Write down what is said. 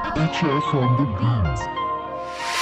BTS on the beat.